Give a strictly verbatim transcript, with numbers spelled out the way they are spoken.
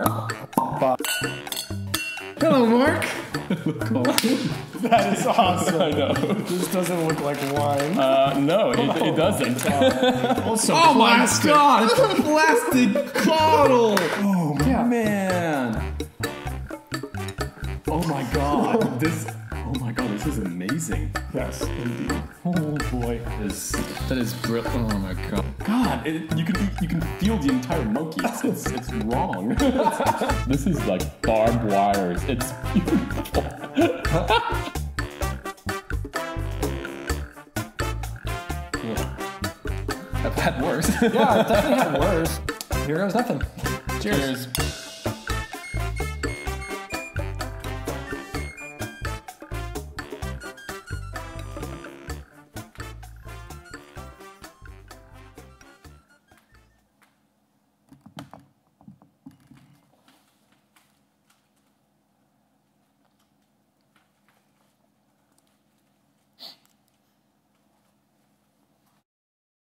Oh, fuck. Hello, Mark. That is awesome. I know. This doesn't look like wine. Uh, no, it, oh, it doesn't. Also oh plastic. My god, it's a plastic bottle. Oh yeah. Man. Oh my god. This. Oh my god, this is amazing. Yes, indeed. Oh boy, this, that is brilliant. Oh my god. God, it, you can you can feel the entire monkey. It's, it's wrong. This is like barbed wires. It's beautiful. Yeah. I've had worse. Yeah, I've definitely had worse. Here goes nothing. Cheers. Cheers.